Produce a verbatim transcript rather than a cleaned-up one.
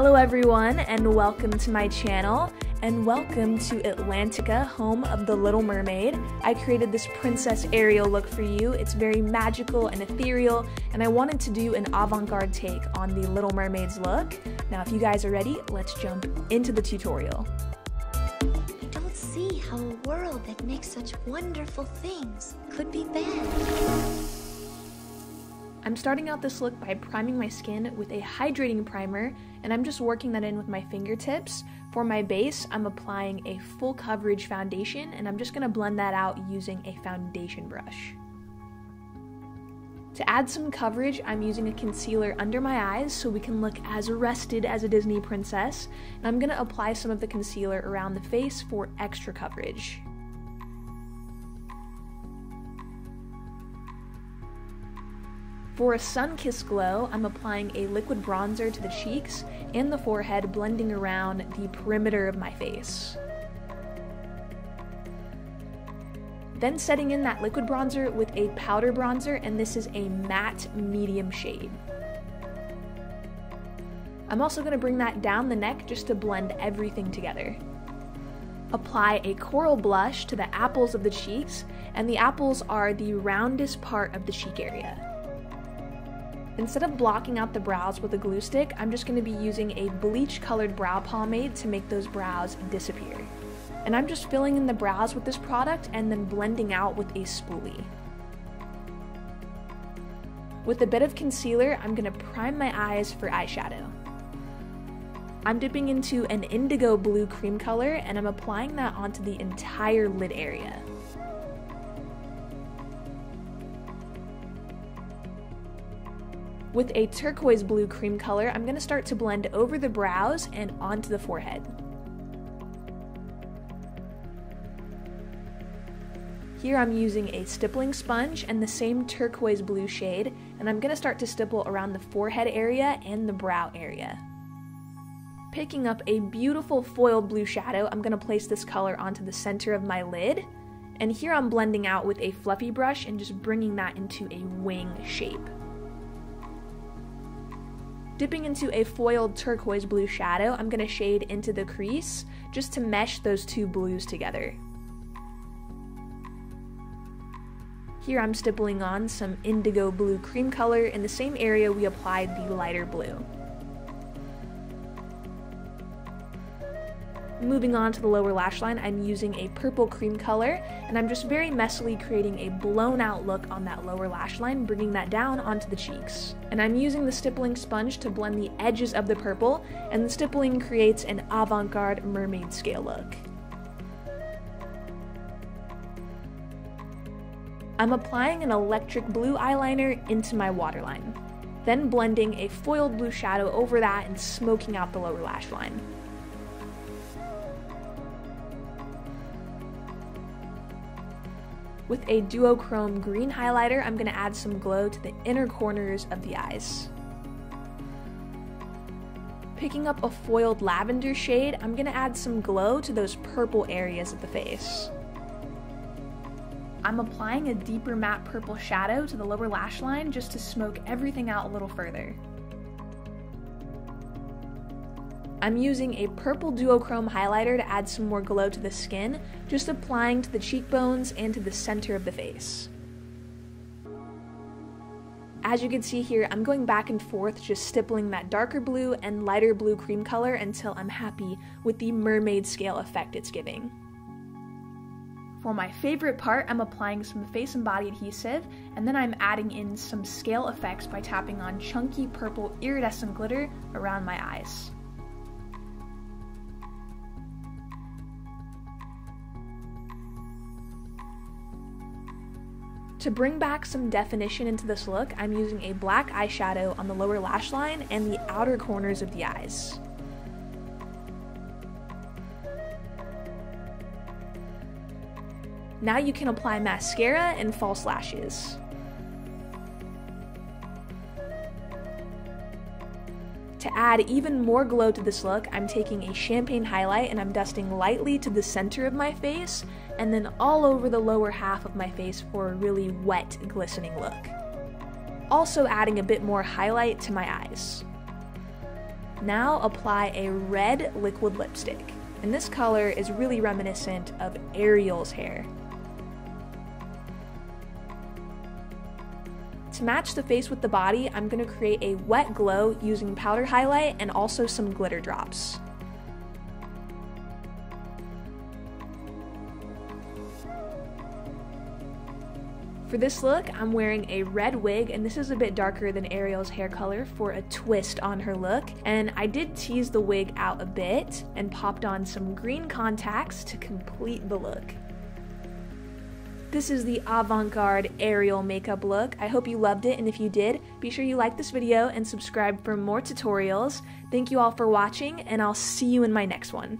Hello everyone, and welcome to my channel, and welcome to Atlantica, home of the Little Mermaid. I created this Princess Ariel look for you. It's very magical and ethereal, and I wanted to do an avant-garde take on the Little Mermaid's look. Now if you guys are ready, let's jump into the tutorial. I don't see how a world that makes such wonderful things could be bad. I'm starting out this look by priming my skin with a hydrating primer, and I'm just working that in with my fingertips. For my base, I'm applying a full coverage foundation, and I'm just going to blend that out using a foundation brush. To add some coverage, I'm using a concealer under my eyes so we can look as arrested as a Disney princess, and I'm going to apply some of the concealer around the face for extra coverage. For a sun-kissed glow, I'm applying a liquid bronzer to the cheeks and the forehead, blending around the perimeter of my face. Then setting in that liquid bronzer with a powder bronzer, and this is a matte medium shade. I'm also going to bring that down the neck just to blend everything together. Apply a coral blush to the apples of the cheeks, and the apples are the roundest part of the cheek area. Instead of blocking out the brows with a glue stick, I'm just going to be using a bleach-colored brow pomade to make those brows disappear. And I'm just filling in the brows with this product and then blending out with a spoolie. With a bit of concealer, I'm going to prime my eyes for eyeshadow. I'm dipping into an indigo blue cream color, and I'm applying that onto the entire lid area. With a turquoise blue cream color, I'm going to start to blend over the brows and onto the forehead. Here I'm using a stippling sponge and the same turquoise blue shade, and I'm going to start to stipple around the forehead area and the brow area. Picking up a beautiful foil blue shadow, I'm going to place this color onto the center of my lid, and here I'm blending out with a fluffy brush and just bringing that into a wing shape. Dipping into a foiled turquoise blue shadow, I'm going to shade into the crease just to mesh those two blues together. Here I'm stippling on some indigo blue cream color in the same area we applied the lighter blue. Moving on to the lower lash line, I'm using a purple cream color, and I'm just very messily creating a blown out look on that lower lash line, bringing that down onto the cheeks. And I'm using the stippling sponge to blend the edges of the purple, and the stippling creates an avant-garde mermaid scale look. I'm applying an electric blue eyeliner into my waterline, then blending a foiled blue shadow over that and smoking out the lower lash line. With a duochrome green highlighter, I'm going to add some glow to the inner corners of the eyes. Picking up a foiled lavender shade, I'm going to add some glow to those purple areas of the face. I'm applying a deeper matte purple shadow to the lower lash line just to smoke everything out a little further. I'm using a purple duochrome highlighter to add some more glow to the skin, just applying to the cheekbones and to the center of the face. As you can see here, I'm going back and forth, just stippling that darker blue and lighter blue cream color until I'm happy with the mermaid scale effect it's giving. For my favorite part, I'm applying some face and body adhesive, and then I'm adding in some scale effects by tapping on chunky purple iridescent glitter around my eyes. To bring back some definition into this look, I'm using a black eyeshadow on the lower lash line and the outer corners of the eyes. Now you can apply mascara and false lashes. To add even more glow to this look, I'm taking a champagne highlight and I'm dusting lightly to the center of my face and then all over the lower half of my face for a really wet, glistening look. Also adding a bit more highlight to my eyes. Now apply a red liquid lipstick, and this color is really reminiscent of Ariel's hair. To match the face with the body, I'm going to create a wet glow using powder highlight and also some glitter drops. For this look, I'm wearing a red wig, and this is a bit darker than Ariel's hair color for a twist on her look. And I did tease the wig out a bit and popped on some green contacts to complete the look. This is the Avant Garde Ariel makeup look. I hope you loved it, and if you did, be sure you like this video and subscribe for more tutorials. Thank you all for watching, and I'll see you in my next one.